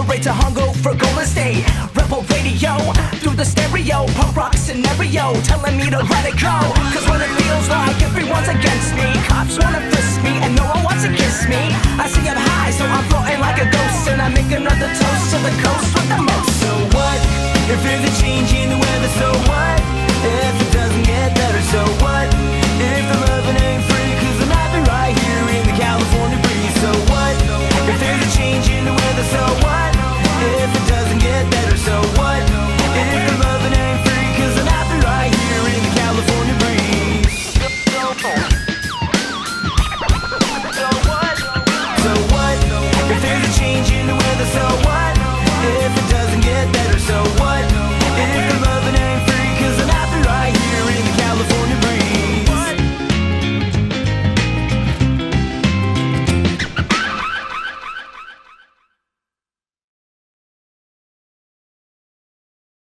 decorate to Hongo for Golden State. Rebel radio through the stereo, punk rock scenario telling me to let it go. Cause when it feels like everyone's against me, cops wanna fist me and no one wants to kiss me. I see I'm high so I'm floating like a ghost, and I make another toast to the coast with the most. So what if it's a change in the weather, so what?